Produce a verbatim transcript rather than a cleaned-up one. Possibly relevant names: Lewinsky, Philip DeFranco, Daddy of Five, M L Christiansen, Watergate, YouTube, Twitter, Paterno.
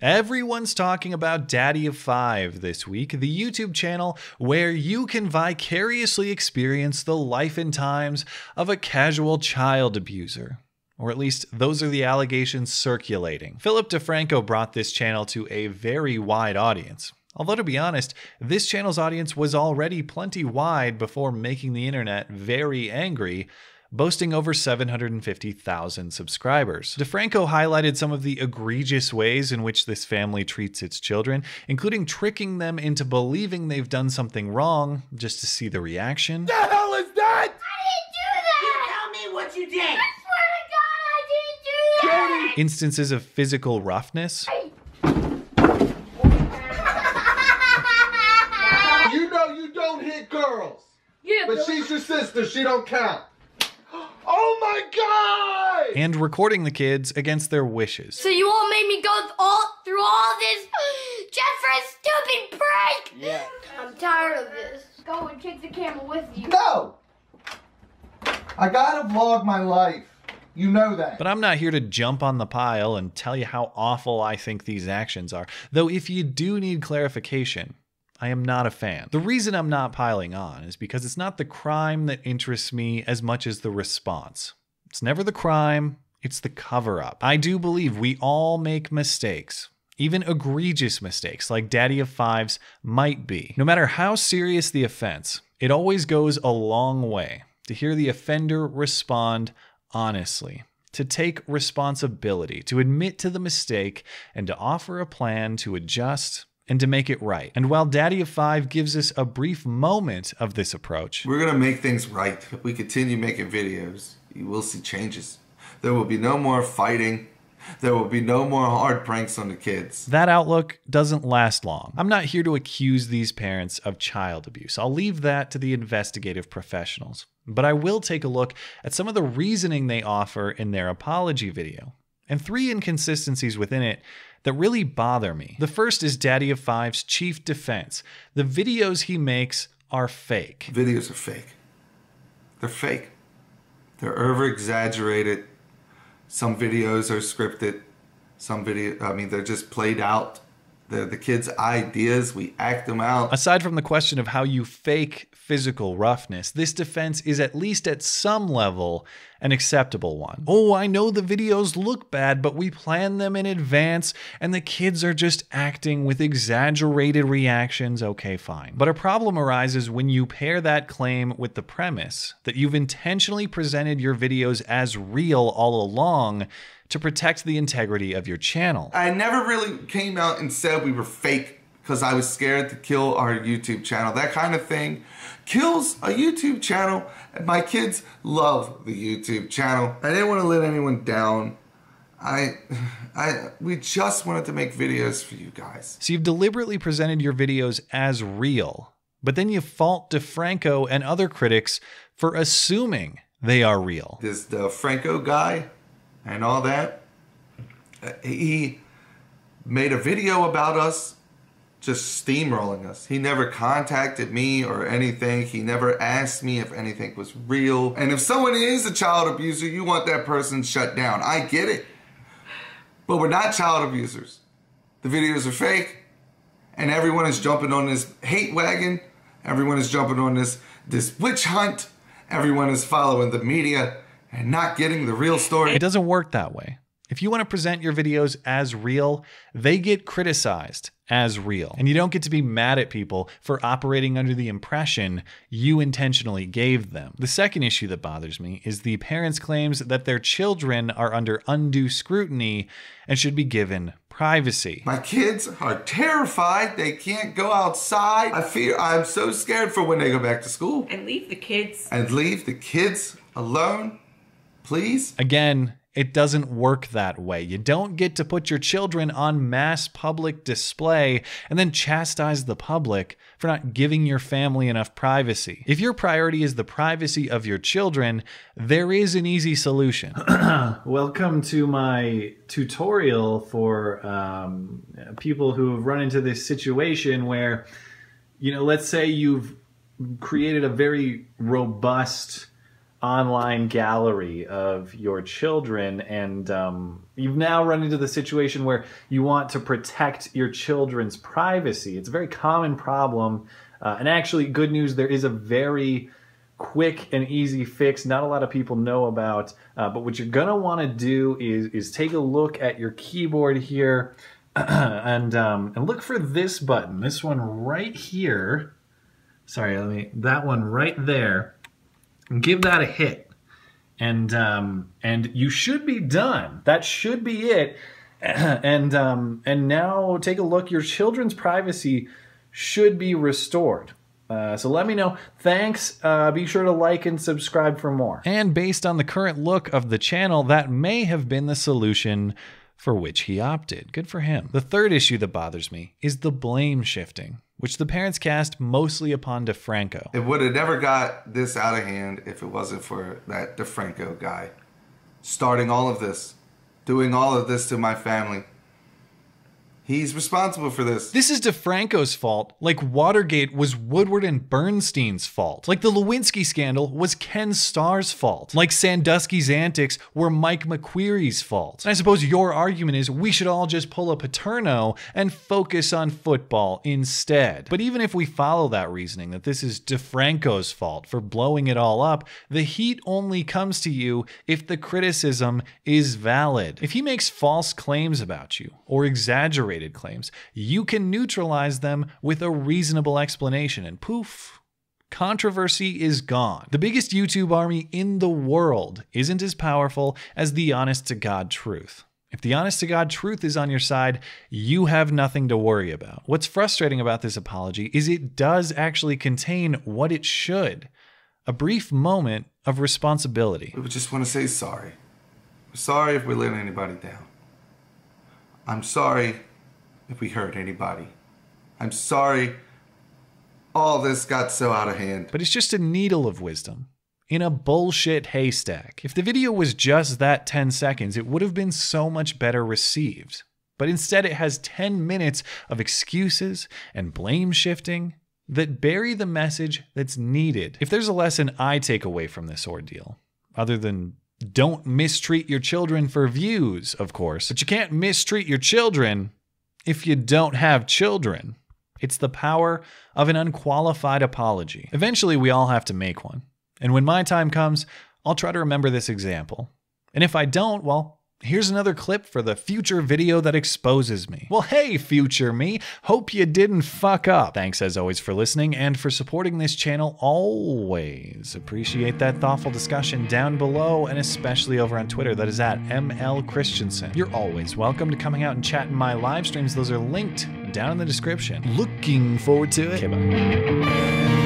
Everyone's talking about Daddy of Five this week, the YouTube channel where you can vicariously experience the life and times of a casual child abuser. Or at least those are the allegations circulating. Philip DeFranco brought this channel to a very wide audience. Although to be honest, this channel's audience was already plenty wide before making the internet very angry, boasting over seven hundred fifty thousand subscribers. DeFranco highlighted some of the egregious ways in which this family treats its children, including tricking them into believing they've done something wrong just to see the reaction. The hell is that? I didn't do that! You tell me what you did! I swear to God, I didn't do that! Instances of physical roughness. I you know you don't hit girls! Yeah, but she's your sister, she don't count. Oh my God! And recording the kids against their wishes. So you all made me go all through all this just for a stupid prank? Yeah. I'm tired of this. Go and take the camera with you. No! I gotta vlog my life. You know that. But I'm not here to jump on the pile and tell you how awful I think these actions are. Though if you do need clarification, I am not a fan. The reason I'm not piling on is because it's not the crime that interests me as much as the response. It's never the crime, it's the cover-up. I do believe we all make mistakes, even egregious mistakes like Daddy of Five's might be. No matter how serious the offense, it always goes a long way to hear the offender respond honestly, to take responsibility, to admit to the mistake, and to offer a plan to adjust and to make it right. And while Daddy of Five gives us a brief moment of this approach, we're gonna make things right. If we continue making videos, you will see changes. There will be no more fighting. There will be no more hard pranks on the kids. That outlook doesn't last long. I'm not here to accuse these parents of child abuse. I'll leave that to the investigative professionals. But I will take a look at some of the reasoning they offer in their apology video, and three inconsistencies within it that really bother me. The first is Daddy of Five's chief defense. The videos he makes are fake. Videos are fake. They're fake. They're over-exaggerated. Some videos are scripted. Some video, I mean, they're just played out. They're the kids' ideas, we act them out. Aside from the question of how you fake physical roughness, this defense is at least at some level an acceptable one. Oh, I know the videos look bad, but we plan them in advance and the kids are just acting with exaggerated reactions. Okay, fine. But a problem arises when you pair that claim with the premise that you've intentionally presented your videos as real all along to protect the integrity of your channel. I never really came out and said we were fake because I was scared to kill our YouTube channel. That kind of thing kills a YouTube channel, and my kids love the YouTube channel. I didn't want to let anyone down. I, I, we just wanted to make videos for you guys. So you've deliberately presented your videos as real, but then you fault DeFranco and other critics for assuming they are real. This DeFranco guy and all that, he made a video about us just steamrolling us. He never contacted me or anything. He never asked me if anything was real. And if someone is a child abuser, you want that person shut down. I get it. But we're not child abusers. The videos are fake. And everyone is jumping on this hate wagon. Everyone is jumping on this, this witch hunt. Everyone is following the media and not getting the real story. It doesn't work that way. If you want to present your videos as real, they get criticized as real. And you don't get to be mad at people for operating under the impression you intentionally gave them. The second issue that bothers me is the parents' claims that their children are under undue scrutiny and should be given privacy. My kids are terrified. They can't go outside. I fear, I'm so scared for when they go back to school. And leave the kids. And leave the kids alone, please. Again, it doesn't work that way. You don't get to put your children on mass public display and then chastise the public for not giving your family enough privacy. If your priority is the privacy of your children, there is an easy solution. Welcome to my tutorial for um, people who have run into this situation where, you know, let's say you've created a very robust online gallery of your children, and um, you've now run into the situation where you want to protect your children's privacy. It's a very common problem, uh, and actually, good news, there is a very quick and easy fix not a lot of people know about, uh, but what you're gonna want to do is is take a look at your keyboard here and um, and look for this button, this one right here, sorry, let me, that one right there. Give that a hit, and um, and you should be done. That should be it. And um, and now take a look. Your children's privacy should be restored. Uh, so let me know. Thanks. Uh, be sure to like and subscribe for more. And based on the current look of the channel, that may have been the solution for which he opted. Good for him. The third issue that bothers me is the blame shifting, which the parents cast mostly upon DeFranco. It would have never got this out of hand if it wasn't for that DeFranco guy starting all of this, doing all of this to my family. He's responsible for this. This is DeFranco's fault, like Watergate was Woodward and Bernstein's fault, like the Lewinsky scandal was Ken Starr's fault, like Sandusky's antics were Mike McQuarrie's fault. And I suppose your argument is we should all just pull a Paterno and focus on football instead. But even if we follow that reasoning, that this is DeFranco's fault for blowing it all up, the heat only comes to you if the criticism is valid. If he makes false claims about you or exaggerates claims, you can neutralize them with a reasonable explanation, and poof, controversy is gone. The biggest YouTube army in the world isn't as powerful as the honest-to-God truth. If the honest-to-God truth is on your side, you have nothing to worry about. What's frustrating about this apology is it does actually contain what it should, a brief moment of responsibility. We just want to say sorry. We're sorry if we let anybody down. I'm sorry if we hurt anybody. I'm sorry all this got so out of hand. But it's just a needle of wisdom in a bullshit haystack. If the video was just that ten seconds, it would have been so much better received. But instead it has ten minutes of excuses and blame shifting that bury the message that's needed. If there's a lesson I take away from this ordeal, other than don't mistreat your children for views, of course, but you can't mistreat your children if you don't have children. It's the power of an unqualified apology. Eventually, we all have to make one. And when my time comes, I'll try to remember this example. And if I don't, well, here's another clip for the future video that exposes me. Well, hey, future me. Hope you didn't fuck up. Thanks, as always, for listening and for supporting this channel always. Appreciate that thoughtful discussion down below and especially over on Twitter. That is at M L Christiansen. You're always welcome to coming out and chatting my live streams. Those are linked down in the description. Looking forward to it. Okay, bye.